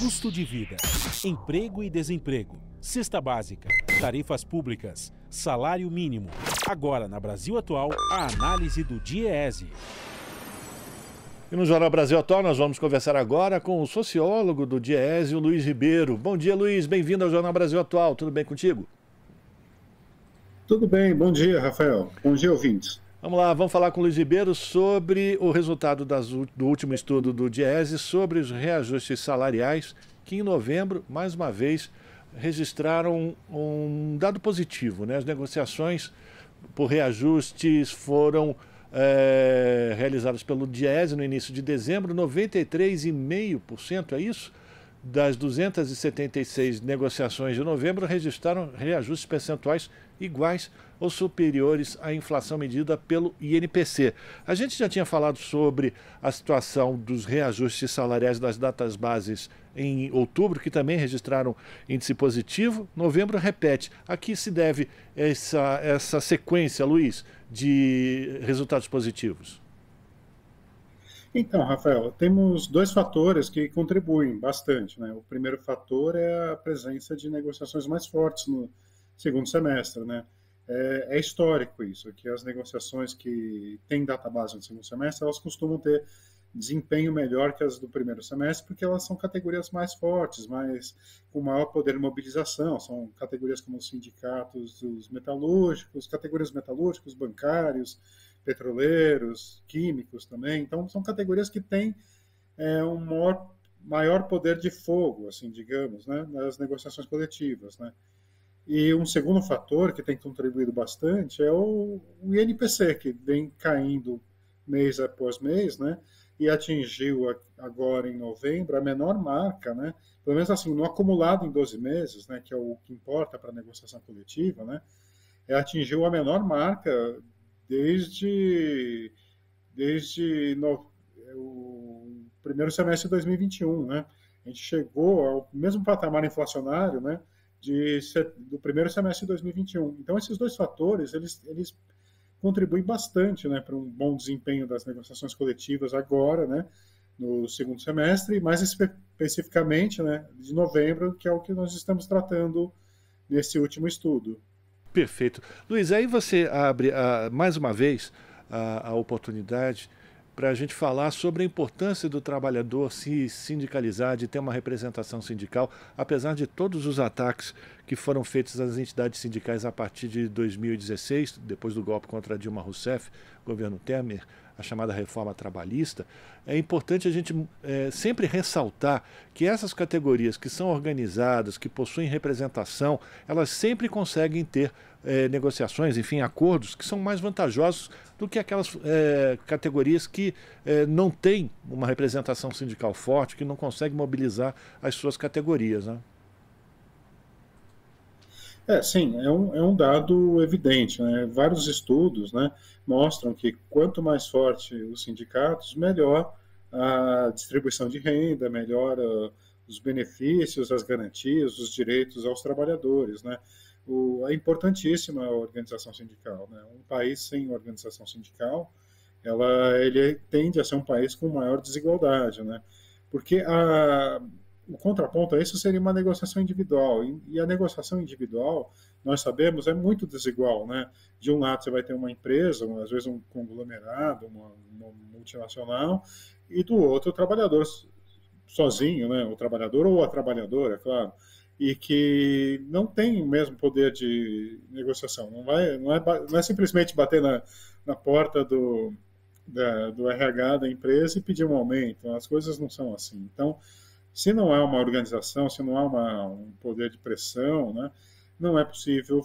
Custo de vida, emprego e desemprego, cesta básica, tarifas públicas, salário mínimo. Agora, na Brasil Atual, a análise do DIEESE. E no Jornal Brasil Atual, nós vamos conversar agora com o sociólogo do DIEESE, o Luiz Ribeiro. Bom dia, Luiz. Bem-vindo ao Jornal Brasil Atual. Tudo bem contigo? Tudo bem. Bom dia, Rafael. Bom dia, ouvintes. Vamos lá, vamos falar com o Luiz Ribeiro sobre o resultado do último estudo do DIEESE sobre os reajustes salariais, que em novembro, mais uma vez, registraram um dado positivo, né? As negociações por reajustes foram realizadas pelo DIEESE no início de dezembro, 93,5%, é isso? Das 276 negociações de novembro, registraram reajustes percentuais iguais ou superiores à inflação medida pelo INPC. A gente já tinha falado sobre a situação dos reajustes salariais das datas bases em outubro, que também registraram índice positivo. Novembro repete. A que se deve essa sequência, Luiz, de resultados positivos? Então, Rafael, temos dois fatores que contribuem bastante, né? O primeiro fator é a presença de negociações mais fortes no segundo semestre, né? É histórico isso, que as negociações que têm data base no segundo semestre, elas costumam ter desempenho melhor que as do primeiro semestre, porque elas são categorias mais fortes, com maior poder de mobilização, são categorias como os sindicatos dos metalúrgicos, categorias metalúrgicos, bancários, petroleiros, químicos também. Então, são categorias que têm um maior poder de fogo, assim, digamos, né, nas negociações coletivas, né? E um segundo fator que tem contribuído bastante é o INPC, que vem caindo mês após mês, né, e atingiu agora em novembro a menor marca, né, pelo menos assim, no acumulado em 12 meses, né, que é o que importa para a negociação coletiva, né, atingiu a menor marca desde o primeiro semestre de 2021, né? A gente chegou ao mesmo patamar inflacionário, né, do primeiro semestre de 2021. Então, esses dois fatores, eles contribuem bastante, né, para um bom desempenho das negociações coletivas agora, né, no segundo semestre, mais especificamente, né, de novembro, que é o que nós estamos tratando nesse último estudo. Perfeito. Luiz, aí você abre, mais uma vez, a oportunidade para a gente falar sobre a importância do trabalhador se sindicalizar, de ter uma representação sindical, apesar de todos os ataques que foram feitos às entidades sindicais a partir de 2016, depois do golpe contra Dilma Rousseff, governo Temer, a chamada reforma trabalhista. É importante a gente sempre ressaltar que essas categorias que são organizadas, que possuem representação, elas sempre conseguem ter negociações, enfim, acordos que são mais vantajosos do que aquelas categorias que não têm uma representação sindical forte, que não conseguem mobilizar as suas categorias, né? Sim, é um dado evidente, né? Vários estudos, né, mostram que quanto mais forte os sindicatos, melhor a distribuição de renda, melhor os benefícios, as garantias, os direitos aos trabalhadores, né? É importantíssima a organização sindical, né? Um país sem organização sindical, ele tende a ser um país com maior desigualdade, né? Porque o contraponto a isso seria uma negociação individual, e a negociação individual, nós sabemos, é muito desigual, né? De um lado você vai ter uma empresa, às vezes um conglomerado, uma multinacional, e do outro o trabalhador sozinho, né? O trabalhador ou a trabalhadora, claro, e que não tem o mesmo poder de negociação, não é simplesmente bater na porta do RH da empresa e pedir um aumento. As coisas não são assim. Então, se não há uma organização, se não há um poder de pressão, né, não é possível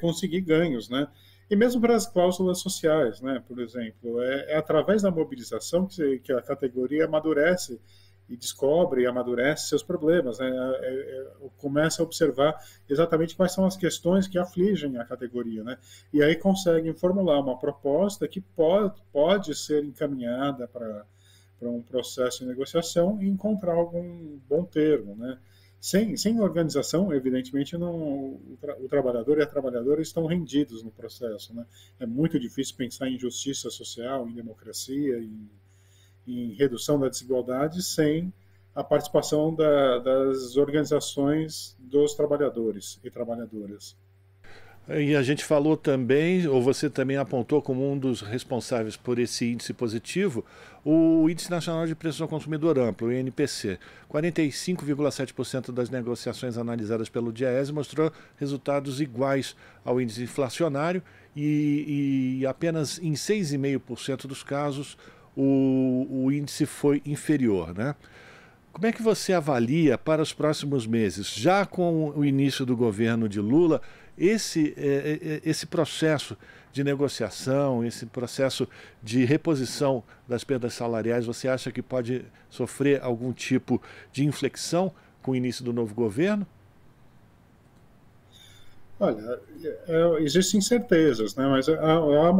conseguir ganhos, né? E mesmo para as cláusulas sociais, né, por exemplo, é através da mobilização que a categoria amadurece, e descobre e amadurece seus problemas, né? Começa a observar exatamente quais são as questões que afligem a categoria, né? E aí conseguem formular uma proposta que pode ser encaminhada para um processo de negociação e encontrar algum bom termo, né? Sem organização, evidentemente, não, o trabalhador e a trabalhadora estão rendidos no processo, né? É muito difícil pensar em justiça social, em democracia, em em redução da desigualdade sem a participação das organizações dos trabalhadores e trabalhadoras. E a gente falou também, ou você também apontou como um dos responsáveis por esse índice positivo, o Índice Nacional de Preços ao Consumidor Amplo, o INPC. 45,7% das negociações analisadas pelo DIEESE mostrou resultados iguais ao índice inflacionário e apenas em 6,5% dos casos o índice foi inferior, né? Como é que você avalia para os próximos meses, já com o início do governo de Lula, esse processo de negociação, esse processo de reposição das perdas salariais, você acha que pode sofrer algum tipo de inflexão com o início do novo governo? Olha, existem incertezas, né? Mas há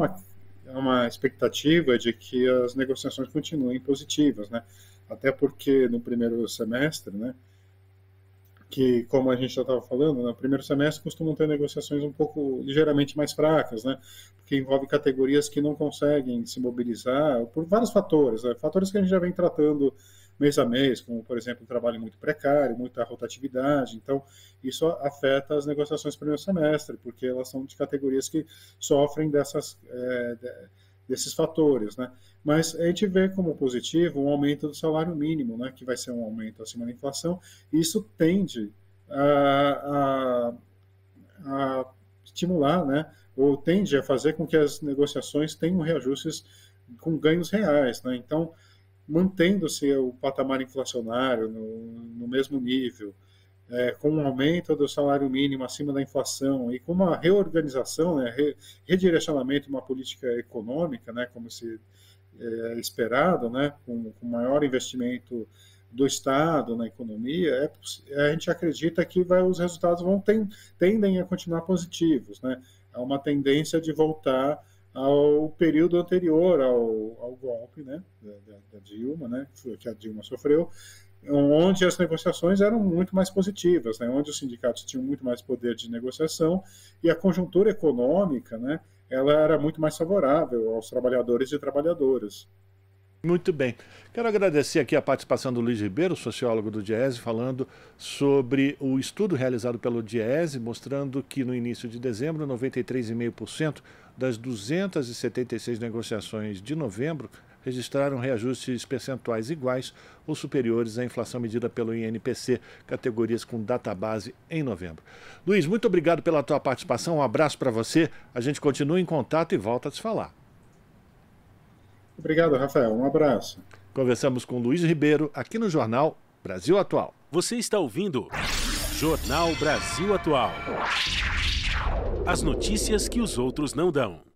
uma expectativa de que as negociações continuem positivas, né? Até porque no primeiro semestre, né, que como a gente já estava falando, no primeiro semestre costumam ter negociações um pouco ligeiramente mais fracas, né, porque envolve categorias que não conseguem se mobilizar por vários fatores, né, fatores que a gente já vem tratando mês a mês, como por exemplo o trabalho muito precário, muita rotatividade. Então isso afeta as negociações do primeiro semestre, porque elas são de categorias que sofrem desses fatores, né? Mas a gente vê como positivo um aumento do salário mínimo, né? Que vai ser um aumento acima da inflação, e isso tende a estimular, né? Ou tende a fazer com que as negociações tenham reajustes com ganhos reais, né? Então, mantendo-se o patamar inflacionário no mesmo nível, com um aumento do salário mínimo acima da inflação e com uma reorganização, né, redirecionamento de uma política econômica, né, como se esperado, né, com maior investimento do Estado na economia, a gente acredita que os resultados tendem a continuar positivos, né? Há uma tendência de voltar ao período anterior ao golpe, né, da Dilma, né, que a Dilma sofreu, onde as negociações eram muito mais positivas, né, onde os sindicatos tinham muito mais poder de negociação e a conjuntura econômica, né, ela era muito mais favorável aos trabalhadores e trabalhadoras. Muito bem. Quero agradecer aqui a participação do Luiz Ribeiro, sociólogo do DIEESE, falando sobre o estudo realizado pelo DIEESE, mostrando que no início de dezembro, 93,5% das 276 negociações de novembro registraram reajustes percentuais iguais ou superiores à inflação medida pelo INPC, categorias com database em novembro. Luiz, muito obrigado pela tua participação, um abraço para você, a gente continua em contato e volta a se falar. Obrigado, Rafael, um abraço. Conversamos com Luiz Ribeiro aqui no Jornal Brasil Atual. Você está ouvindo Jornal Brasil Atual. As notícias que os outros não dão.